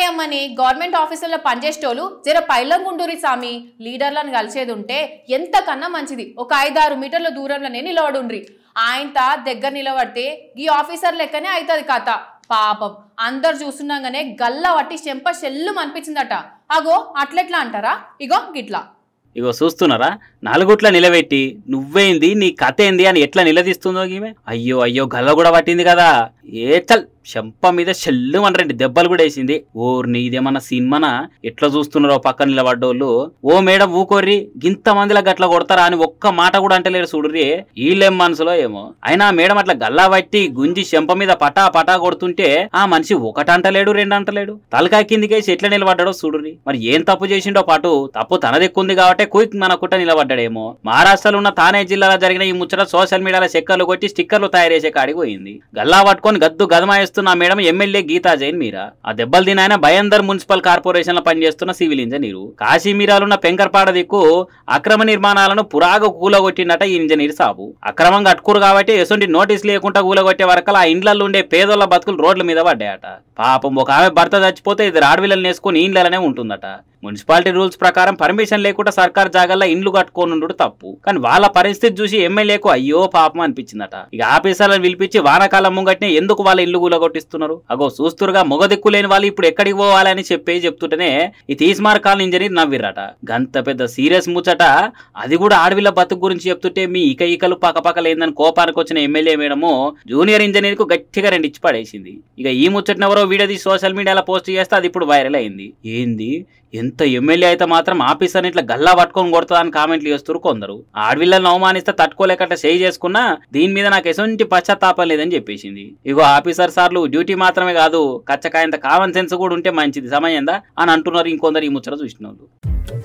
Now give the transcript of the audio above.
హయాంలోనే గవర్నమెంట్ ఆఫీసుల్లో పనిచేసేటోళ్ళు జర పైలంగుండూరి సామి లీడర్లను కలిసేది ఉంటే ఎంతకన్నా మంచిది. ఒక 5-6 మీటర్ల దూరంలోనే నిలబడుండ్రి. ఆయనత దగ్గర నిలబడితే ఈ ఆఫీసర్ లెక్కనే అవుతుంది కథ. పాపం అందరు చూస్తున్నాగానే గల్ల వట్టి చెంప చెల్లు అనిపిస్తుందట. అగో అట్లెట్లా అంటారా? ఇగో గిట్లా ఇగో చూస్తున్నారా, నాలుగుట్ల నిలబెట్టి నువ్వేంది నీ కథ ఏంది అని ఎట్లా నిలదీస్తుందో ఈమె. అయ్యో అయ్యో గల్ల కూడా పట్టింది కదా, ఏ చల్ చెంప మీద చెల్లు అని 2 దెబ్బలు కూడా వేసింది. ఓర్ని ఇదేమన్నా సినిమానా? ఎట్లా చూస్తున్నారో పక్కన నిలబడ్డోళ్ళు. ఓ మేడం ఊకోర్రి, ఇంత మందిలా గట్లా కొడతారా అని ఒక్క మాట కూడా అంటలేరు. చూడుర్రి వీళ్ళేం మనసులో ఏమో. అయినా మేడం అట్లా గల్లా పట్టి గుంజి చెంప మీద పటా పటా కొడుతుంటే ఆ మనిషి ఒకటంటలేడు, 2 అంటలేడు, తలకాయ కిందికేసి ఎట్లా నిలబడ్డాడో చూడుర్రి. మరి ఏం తప్పు చేసిండో పాటు, తప్పు తనదెక్కుంది కాబట్టి క్విక్ మన కుట్ట నిలబడ్డాడేమో. మహారాష్ట్రలో ఉన్న థానే జిల్లాలో జరిగిన ఈ ముచ్చట సోషల్ మీడియాలో చెక్కర్లు కొట్టి స్టిక్కర్లు తయారు చేసే కాడికి పోయింది. గల్లా పట్టుకొని గద్దు గదమాయ మేడం ఎమ్మెల్యే గీతా జైన్ మీరా. ఆ దెబ్బలు తిన ఆయన భయందర్ మున్సిపల్ కార్పొరేషన్ లో పనిచేస్తున్న సివిల్ ఇంజనీరు. కాశీమీరాలున్న పెంకర్పాడ దిక్కు అక్రమ నిర్మాణాలను పురాగా కూలగొట్టినట ఈ ఇంజనీర్ సాబు. అక్రమంగా కట్టుకురు కాబట్టి ఎసొంటి నోటీస్ లేకుండా కూలగొట్టే వరకు ఆ ఇండ్లలో ఉండే పేదోళ్ల బతుకులు రోడ్ల మీద పడ్డాయట. పాపం ఒక ఆమె భర్త చచ్చిపోతే 2 ఆడవిళ్ళని వేసుకుని ఇండ్లనే ఉంటుందట. మున్సిపాలిటీ రూల్స్ ప్రకారం పర్మిషన్ లేకుండా సర్కార్ జాగాల్లో ఇండ్లు కట్టుకోనుండు తప్పు. కానీ వాళ్ళ పరిస్థితి చూసి ఎమ్మెల్యేకు అయ్యో పాపం అనిపించిందట. ఇక ఆఫీసర్లను పిలిపించి వానాకాలం ముంగట్నే ఎందుకు వాళ్ళ ఇల్లు కూలగొట్టిస్తున్నారు, అగో చూస్తురుగా మొగ దిక్కు లేని వాళ్ళు ఇప్పుడు ఎక్కడికి పోవాలని చెప్తుంటేనే ఈ తీస్మార్ కాలనీ ఇంజనీర్ నవ్విర్రట. గంత పెద్ద సీరియస్ ముచ్చట, అది కూడా ఆడవిళ్ళ బతుకు గురించి చెప్తుంటే మీ ఈకలు పక్కపక్కలేదని కోపానికి వచ్చిన ఎమ్మెల్యే మేడము జూనియర్ ఇంజనీర్ కు గట్టిగా 2 ఇచ్చి పడేసింది. ఇక ఈ ముచ్చటను ఎవరో వీడియో తీసి సోషల్ మీడియాలో పోస్ట్ చేస్తే అది ఇప్పుడు వైరల్ అయింది. ఏంది ఎంత ఎమ్మెల్యే అయితే మాత్రం ఆఫీసర్ని ఇట్లా గల్లా పట్టుకొని కొడతాదని కామెంట్లు చేస్తారు కొందరు. ఆడవిళ్ళని అవమానిస్తే తట్టుకోలేకట చేయి చేసుకున్నా దీని మీద నాకు ఎసొంటి పశ్చాత్తాపం లేదని చెప్పేసింది. ఇగో ఆఫీసర్ సార్లు డ్యూటీ మాత్రమే కాదు, కచ్చకాయంత కామన్ సెన్స్ కూడా ఉంటే మంచిది సమయందా అని అంటున్నారు ఇంకొందరు ఈ ముచ్చట చూసిన వాళ్ళు.